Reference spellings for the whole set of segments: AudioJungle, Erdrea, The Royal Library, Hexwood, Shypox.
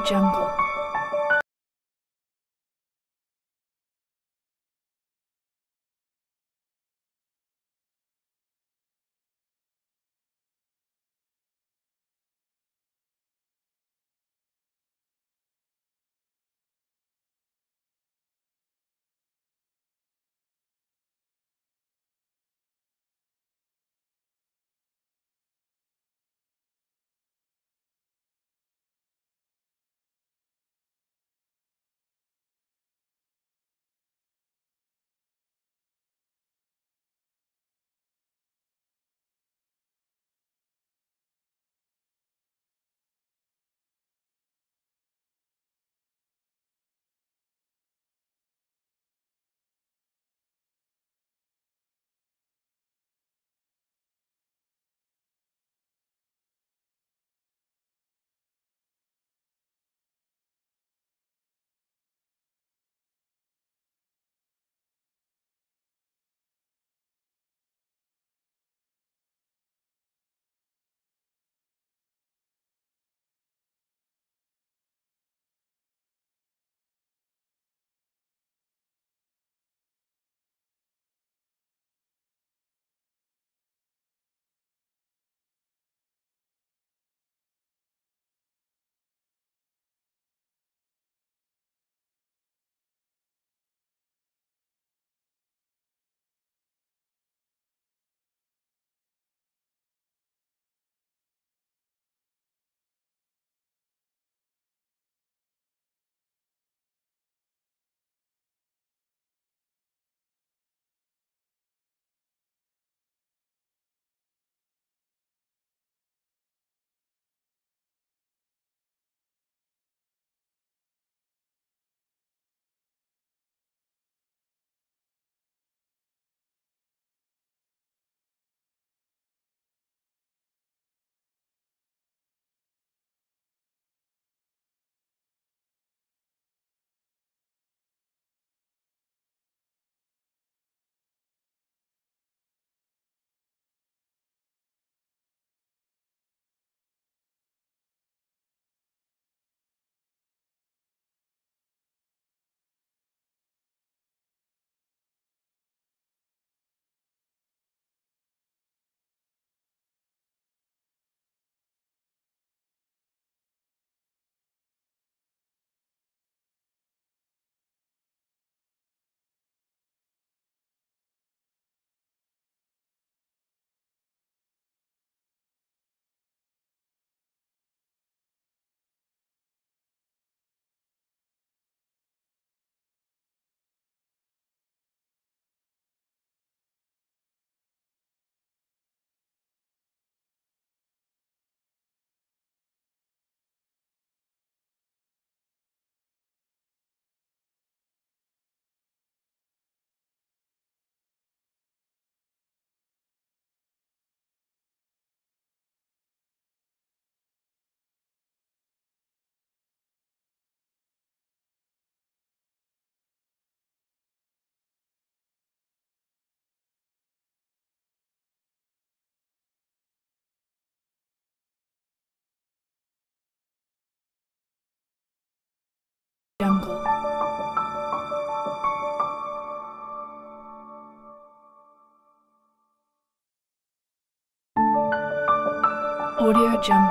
AudioJungle. Jungle. AudioJungle. AudioJungle.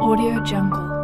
AudioJungle.